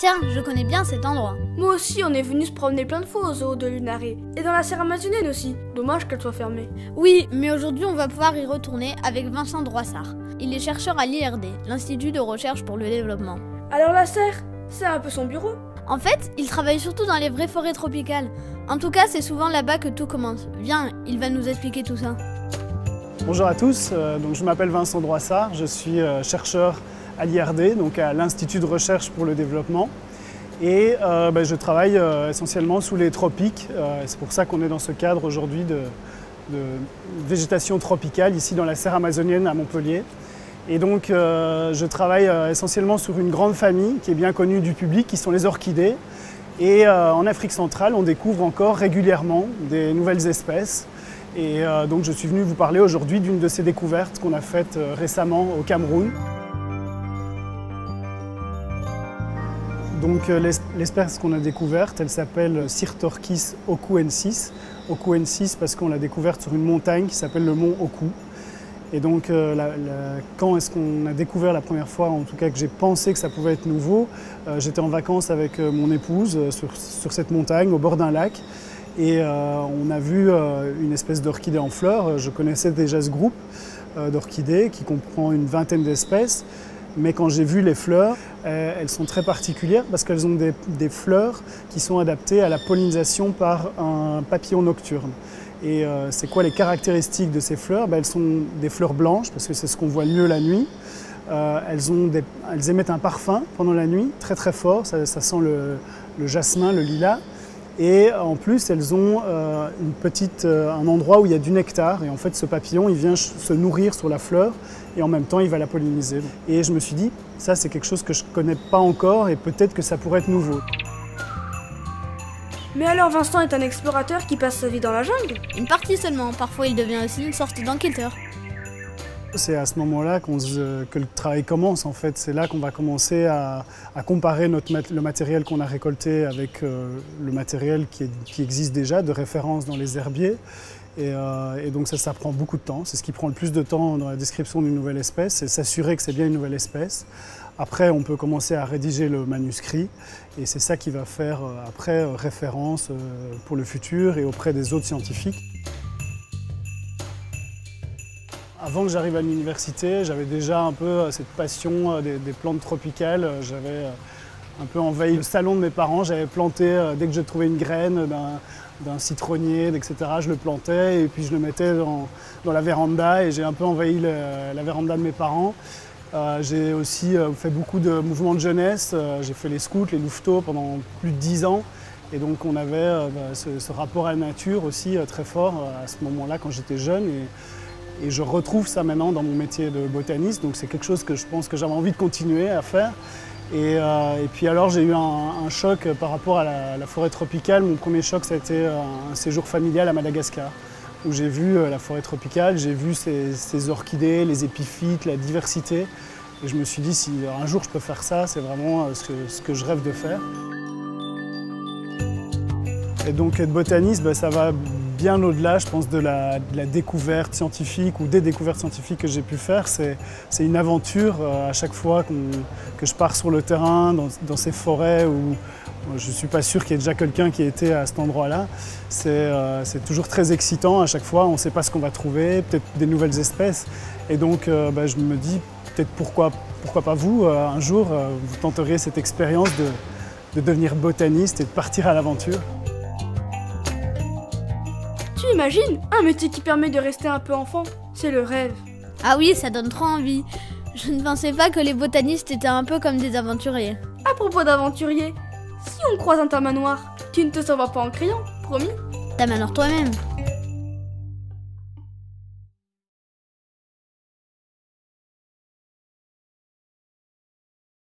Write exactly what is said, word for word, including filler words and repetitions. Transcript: Tiens, je connais bien cet endroit. Moi aussi, on est venu se promener plein de fois au zoo de Lunaré. Et dans la serre amazonienne aussi. Dommage qu'elle soit fermée. Oui, mais aujourd'hui, on va pouvoir y retourner avec Vincent Droissart. Il est chercheur à l'I R D, l'Institut de recherche pour le développement. Alors la serre, c'est un peu son bureau. En fait, il travaille surtout dans les vraies forêts tropicales. En tout cas, c'est souvent là-bas que tout commence. Viens, il va nous expliquer tout ça. Bonjour à tous, donc je m'appelle Vincent Droissart, je suis chercheur à l'I R D, donc à l'Institut de recherche pour le développement. Et euh, bah, je travaille euh, essentiellement sous les tropiques. Euh, c'est pour ça qu'on est dans ce cadre aujourd'hui de, de végétation tropicale, ici dans la serre amazonienne à Montpellier. Et donc euh, je travaille euh, essentiellement sur une grande famille qui est bien connue du public, qui sont les orchidées. Et euh, en Afrique centrale, on découvre encore régulièrement des nouvelles espèces. Et euh, donc je suis venu vous parler aujourd'hui d'une de ces découvertes qu'on a faites euh, récemment au Cameroun. Donc euh, l'espèce qu'on a découverte, elle s'appelle Cirtorchis okuensis. Okuensis parce qu'on l'a découverte sur une montagne qui s'appelle le mont Oku. Et donc, euh, la, la, quand est-ce qu'on a découvert la première fois, en tout cas que j'ai pensé que ça pouvait être nouveau, euh, j'étais en vacances avec euh, mon épouse euh, sur, sur cette montagne, au bord d'un lac, et euh, on a vu euh, une espèce d'orchidée en fleurs. Je connaissais déjà ce groupe euh, d'orchidées qui comprend une vingtaine d'espèces, mais quand j'ai vu les fleurs, euh, elles sont très particulières parce qu'elles ont des, des fleurs qui sont adaptées à la pollinisation par un papillon nocturne. Et euh, c'est quoi les caractéristiques de ces fleurs? Ben, elles sont des fleurs blanches, parce que c'est ce qu'on voit le mieux la nuit. Euh, elles, ont des, elles émettent un parfum pendant la nuit, très très fort, ça, ça sent le, le jasmin, le lilas. Et en plus, elles ont euh, une petite, euh, un endroit où il y a du nectar. Et en fait, ce papillon, il vient se nourrir sur la fleur et en même temps, il va la polliniser. Et je me suis dit, ça c'est quelque chose que je ne connais pas encore et peut-être que ça pourrait être nouveau. Mais alors Vincent est un explorateur qui passe sa vie dans la jungle? Une partie seulement, parfois il devient aussi une sorte d'enquêteur. C'est à ce moment-là qu'on se, que le travail commence en fait, c'est là qu'on va commencer à, à comparer notre, le matériel qu'on a récolté avec euh, le matériel qui, est, qui existe déjà, de référence dans les herbiers. Et, euh, et donc ça, ça prend beaucoup de temps, c'est ce qui prend le plus de temps dans la description d'une nouvelle espèce, c'est s'assurer que c'est bien une nouvelle espèce. Après, on peut commencer à rédiger le manuscrit et c'est ça qui va faire euh, après euh, référence euh, pour le futur et auprès des autres scientifiques. Avant que j'arrive à l'université, j'avais déjà un peu euh, cette passion euh, des, des plantes tropicales. J'avais euh, un peu envahi le salon de mes parents. J'avais planté, euh, dès que je trouvais une graine d'un... d'un citronnier, et cetera. Je le plantais et puis je le mettais dans, dans la véranda et j'ai un peu envahi le, la véranda de mes parents. Euh, j'ai aussi euh, fait beaucoup de mouvements de jeunesse. Euh, j'ai fait les scouts, les louveteaux pendant plus de dix ans. Et donc on avait euh, bah, ce, ce rapport à la nature aussi euh, très fort euh, à ce moment-là quand j'étais jeune. Et, et je retrouve ça maintenant dans mon métier de botaniste. Donc c'est quelque chose que je pense que j'avais envie de continuer à faire. Et, euh, et puis alors j'ai eu un, un choc par rapport à la, la forêt tropicale. Mon premier choc, ça a été un séjour familial à Madagascar, où j'ai vu la forêt tropicale, j'ai vu ces, ces orchidées, les épiphytes, la diversité. Et je me suis dit, si un jour je peux faire ça, c'est vraiment ce que, ce que je rêve de faire. Et donc être botaniste, bah, ça va bien au-delà, je pense, de la, de la découverte scientifique ou des découvertes scientifiques que j'ai pu faire. C'est une aventure euh, à chaque fois qu'on, que je pars sur le terrain, dans, dans ces forêts où je ne suis pas sûr qu'il y ait déjà quelqu'un qui était à cet endroit-là. C'est euh, toujours très excitant à chaque fois, on ne sait pas ce qu'on va trouver, peut-être des nouvelles espèces. Et donc euh, bah, je me dis peut-être pourquoi, pourquoi pas vous, euh, un jour, euh, vous tenteriez cette expérience de, de devenir botaniste et de partir à l'aventure. Tu imagines? Un métier qui permet de rester un peu enfant, c'est le rêve. Ah oui, ça donne trop envie. Je ne pensais pas que les botanistes étaient un peu comme des aventuriers. À propos d'aventuriers, si on croise un tamanoir, tu ne te sauveras pas en criant, promis? Tamanoir toi-même.